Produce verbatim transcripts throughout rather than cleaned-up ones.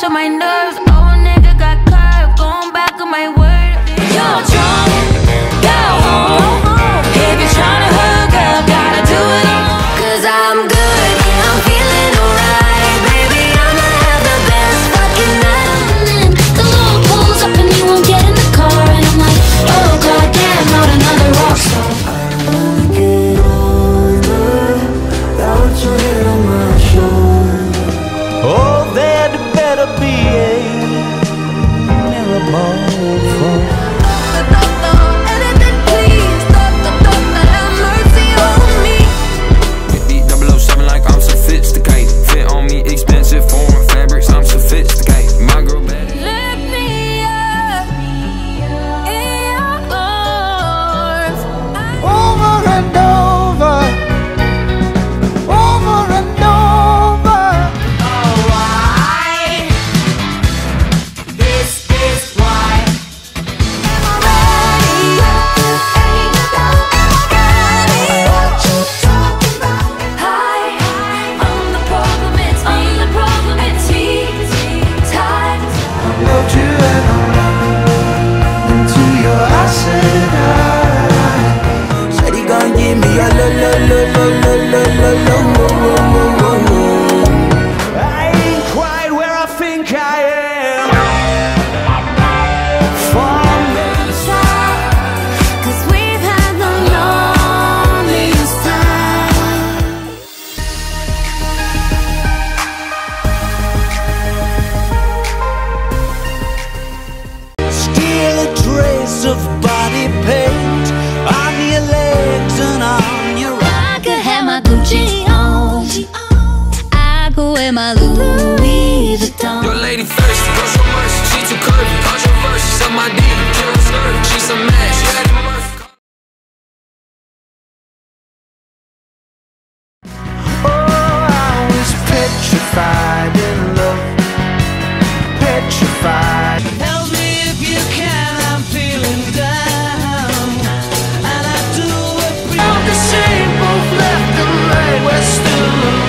to my nerves. Oh, nigga got curved, going back on my word. You're drunk, go home. If you're trying to hook up, gotta do it all. Cause I'm good, I'm feeling alright. Baby, I'ma have the best fucking night. And the law pulls up and he won't get in the car. And I'm like, oh goddamn, not another rock star. I wanna get older, I want your head on my shoulder. Oh, there'd better be a miracle for my Louis Vuitton. Your lady thirsty, got so much, she too curvy, controversial, so my dick can't reserve. She's a match, she had a Murph. Oh, I was petrified in love, petrified. Help me if you can, I'm feeling down, and I do appreciate all the same, both left and right, we're still alone.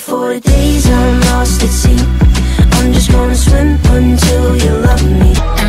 forty days I'm lost at sea. I'm just gonna swim until you love me.